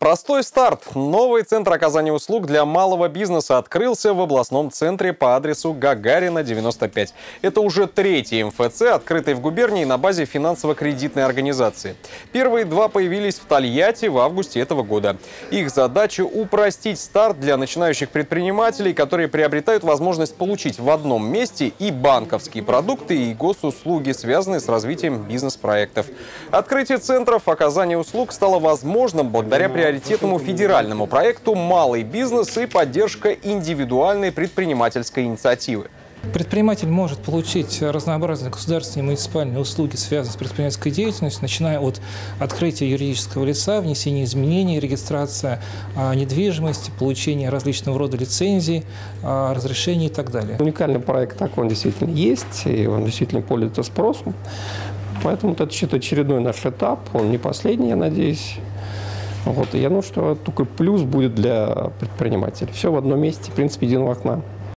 Простой старт. Новый центр оказания услуг для малого бизнеса открылся в областном центре по адресу Гагарина, 95. Это уже третий МФЦ, открытый в губернии на базе финансово-кредитной организации. Первые два появились в Тольятти в августе этого года. Их задача – упростить старт для начинающих предпринимателей, которые приобретают возможность получить в одном месте и банковские продукты, и госуслуги, связанные с развитием бизнес-проектов. Открытие центров оказания услуг стало возможным благодаря приоритетному федеральному проекту «Малый бизнес» и поддержка индивидуальной предпринимательской инициативы. Предприниматель может получить разнообразные государственные и муниципальные услуги, связанные с предпринимательской деятельностью, начиная от открытия юридического лица, внесения изменений, регистрация недвижимости, получения различного рода лицензий, разрешений и так далее. Уникальный проект такой, он действительно есть, и он действительно пользуется спросом. Поэтому это очередной наш этап, он не последний, я надеюсь. Вот, я думаю, что только плюс будет для предпринимателей. Все в одном месте, в принципе, единого окна.